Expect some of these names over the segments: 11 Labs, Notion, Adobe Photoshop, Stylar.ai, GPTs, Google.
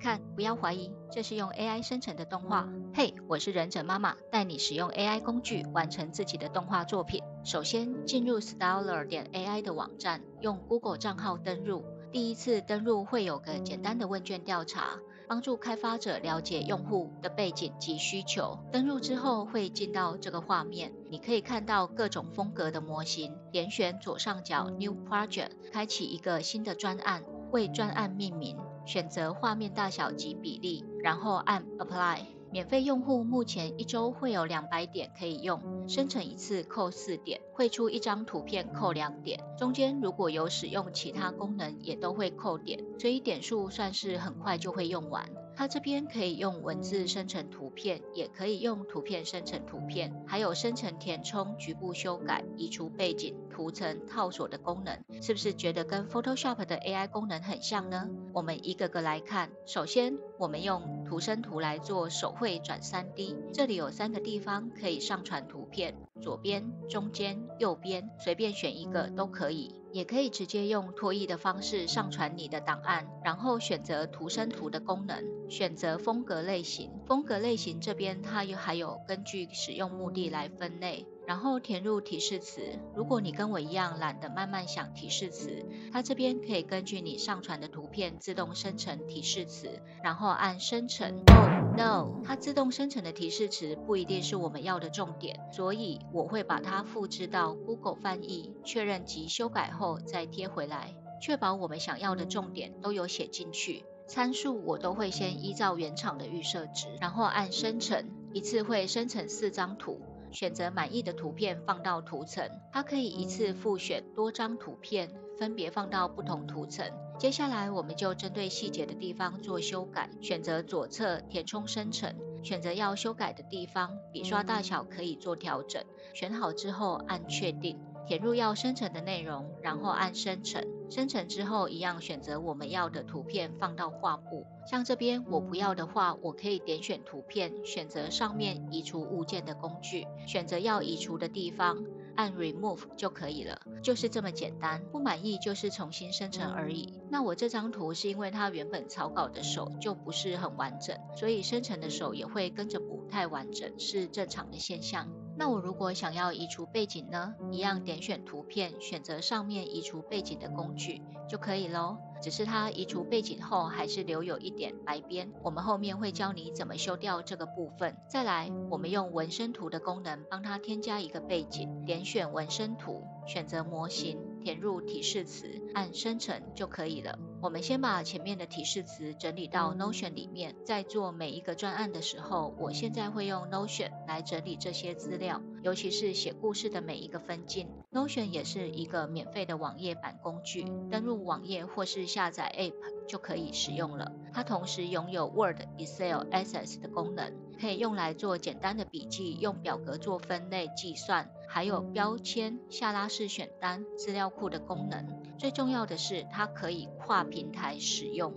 看，不要怀疑，这是用 AI 生成的动画。嘿，我是忍者妈妈，带你使用 AI 工具完成自己的动画作品。首先进入 Stylar.ai 的网站，用 Google 账号登入。第一次登入会有个简单的问卷调查，帮助开发者了解用户的背景及需求。登入之后会进到这个画面，你可以看到各种风格的模型。点选左上角 New Project， 开启一个新的专案，为专案命名。选择画面大小及比例，然后按 Apply。免费用户目前1周会有200点可以用，生成一次扣4点，绘出一张图片扣2点，中间如果有使用其他功能也都会扣点，所以点数算是很快就会用完。它这边可以用文字生成图片，也可以用图片生成图片，还有生成填充、局部修改、移除背景、图层套索的功能。是不是觉得跟 Photoshop 的 AI 功能很像呢？我们一个个来看。首先我们用图生图来做手绘转 3D， 这里有3个地方可以上传图片，左边、中间、右边，随便选一个都可以。也可以直接用拖曳的方式上传你的档案，然后选择图生图的功能，选择风格类型。风格类型这边它还有根据使用目的来分类，然后填入提示词。如果你跟我一样懒得慢慢想提示词，它这边可以根据你上传的图片自动生成提示词，然后按生成。Oh no， 它自动生成的提示词不一定是我们要的重点，所以我会把它复制到 Google 翻译，确认及修改后再贴回来，确保我们想要的重点都有写进去。参数我都会先依照原厂的预设值，然后按生成，一次会生成4张图。选择满意的图片放到图层，它可以一次复选多张图片，分别放到不同图层。接下来我们就针对细节的地方做修改，选择左侧填充生成，选择要修改的地方，笔刷大小可以做调整。选好之后按确定，填入要生成的内容，然后按生成。生成之后一样选择我们要的图片放到画布。像这边我不要的话，我可以点选图片，选择上面移除物件的工具，选择要移除的地方，按 remove 就可以了，就是这么简单。不满意就是重新生成而已。那我这张图是因为它原本草稿的手就不是很完整，所以生成的手也会跟着不太完整，是正常的现象。那我如果想要移除背景呢？一样点选图片，选择上面移除背景的工具就可以咯。只是它移除背景后还是留有一点白边，我们后面会教你怎么修掉这个部分。再来，我们用纹身图的功能帮它添加一个背景，点选纹身图，选择模型，填入提示词，按生成就可以了。我们先把前面的提示词整理到 Notion 里面，在做每一个专案的时候，我现在会用 Notion 来整理这些资料，尤其是写故事的每一个分镜。 Notion 也是一个免费的网页版工具，登入网页或是下载 App 就可以使用了。它同时拥有 Word、Excel、Access 的功能，可以用来做简单的笔记，用表格做分类计算，还有标签、下拉式选单、资料库的功能。最重要的是它可以跨平台使用，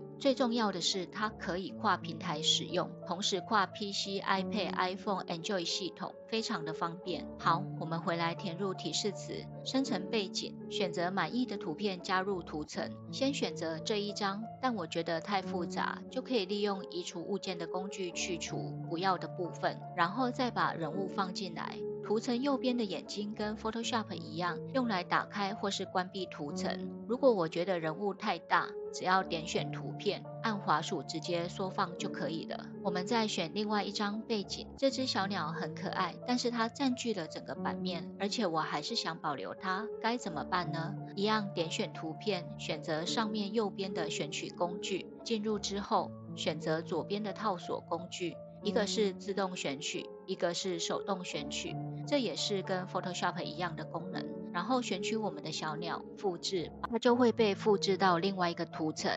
同时跨 PC、iPad、iPhone、Android 系统，非常的方便。好，我们回来填入提示词，生成背景，选择满意的图片加入图层，先选择这一张，但我觉得太复杂，就可以利用移除物件的工具去除不要的部分，然后再把人物放进来。图层右边的眼睛跟 Photoshop 一样，用来打开或是关闭图层。如果我觉得人物太大，只要点选图片，按滑鼠直接缩放就可以了。我们再选另外一张背景，这只小鸟很可爱，但是它占据了整个版面，而且我还是想保留它，该怎么办呢？一样点选图片，选择上面右边的选取工具，进入之后，选择左边的套索工具，一个是自动选取，一个是手动选取，这也是跟 Photoshop 一样的功能。然后选取我们的小鸟，复制，它就会被复制到另外一个图层，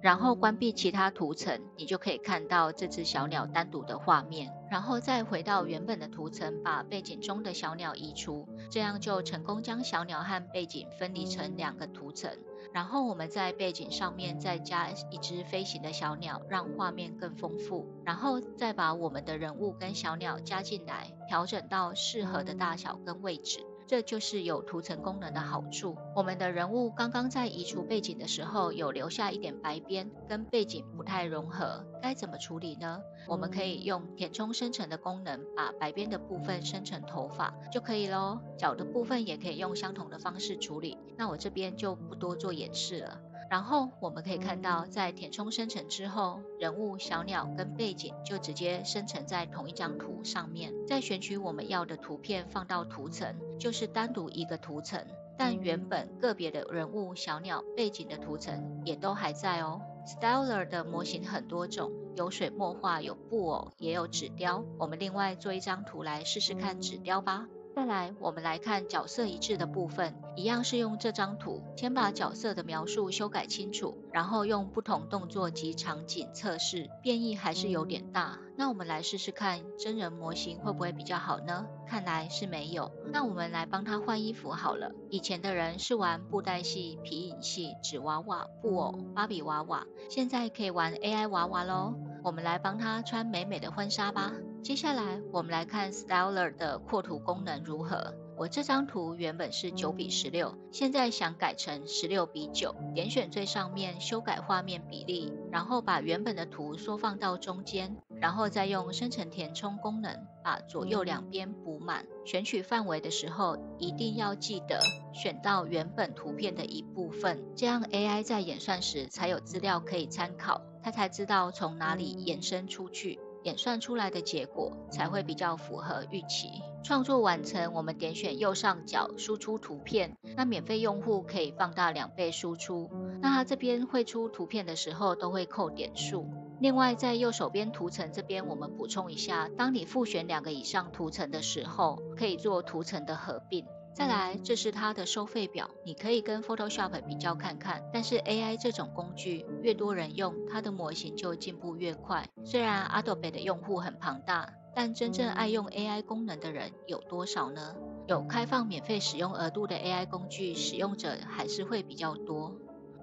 然后关闭其他图层，你就可以看到这只小鸟单独的画面。然后再回到原本的图层，把背景中的小鸟移除，这样就成功将小鸟和背景分离成2个图层。然后我们在背景上面再加一只飞行的小鸟，让画面更丰富。然后再把我们的人物跟小鸟加进来，调整到适合的大小跟位置。这就是有图层功能的好处。我们的人物刚刚在移除背景的时候有留下一点白边，跟背景不太融合，该怎么处理呢？我们可以用填充生成的功能，把白边的部分生成头发就可以咯。脚的部分也可以用相同的方式处理，那我这边就不多做演示了。然后我们可以看到，在填充生成之后，人物、小鸟跟背景就直接生成在同一张图上面。再选取我们要的图片放到图层，就是单独一个图层，但原本个别的人物、小鸟、背景的图层也都还在哦。Stylar 的模型很多种，有水墨画，有布偶，也有纸雕。我们另外做一张图来试试看纸雕吧。再来，我们来看角色一致的部分，一样是用这张图，先把角色的描述修改清楚，然后用不同动作及场景测试，变异还是有点大。那我们来试试看真人模型会不会比较好呢？看来是没有。那我们来帮他换衣服好了。以前的人是玩布袋戏、皮影戏、纸娃娃、布偶、芭比娃娃，现在可以玩 AI 娃娃咯。我们来帮他穿美美的婚纱吧。接下来我们来看 Stylar 的扩图功能如何。我这张图原本是9:16，现在想改成16:9，点选最上面修改画面比例，然后把原本的图缩放到中间，然后再用生成填充功能把左右两边补满。选取范围的时候一定要记得选到原本图片的一部分，这样 AI 在演算时才有资料可以参考，它才知道从哪里延伸出去，演算出来的结果才会比较符合预期。创作完成，我们点选右上角输出图片，那免费用户可以放大2倍输出，那它这边绘出图片的时候都会扣点数。另外在右手边图层这边我们补充一下，当你复选2个以上图层的时候可以做图层的合并。再来，这是它的收费表，你可以跟 Photoshop 比较看看，但是 AI 这种工具越多人用，它的模型就进步越快。虽然 Adobe 的用户很庞大，但真正爱用 AI 功能的人有多少呢？有开放免费使用额度的 AI 工具，使用者还是会比较多。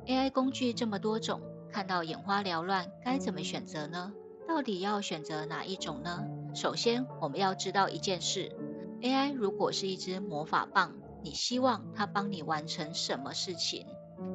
AI 工具这么多种，看到眼花缭乱，该怎么选择呢？到底要选择哪一种呢？首先，我们要知道一件事，AI 如果是一支魔法棒，你希望它帮你完成什么事情，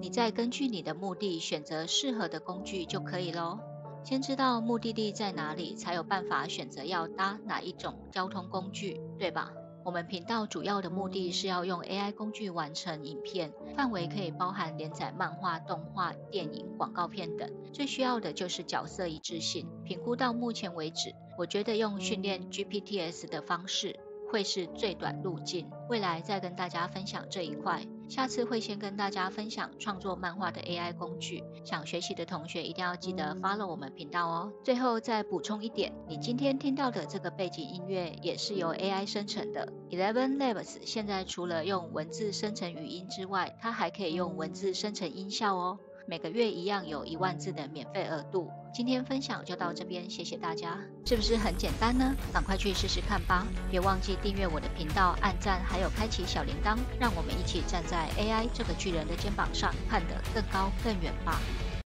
你再根据你的目的选择适合的工具就可以咯。先知道目的地在哪里，才有办法选择要搭哪一种交通工具，对吧？我们频道主要的目的是要用 AI 工具完成影片，范围可以包含连载漫画、动画、电影、广告片等。最需要的就是角色一致性。评估到目前为止，我觉得用训练 GPTs 的方式会是最短路径，未来再跟大家分享这一块。下次会先跟大家分享创作漫画的 AI 工具，想学习的同学一定要记得 follow 我们频道哦。最后再补充一点，你今天听到的这个背景音乐也是由 AI 生成的。11 Labs 现在除了用文字生成语音之外，它还可以用文字生成音效哦。每个月一样有1万字的免费额度。今天分享就到这边，谢谢大家。是不是很简单呢？赶快去试试看吧！别忘记订阅我的频道、按赞，还有开启小铃铛，让我们一起站在 AI 这个巨人的肩膀上，看得更高更远吧。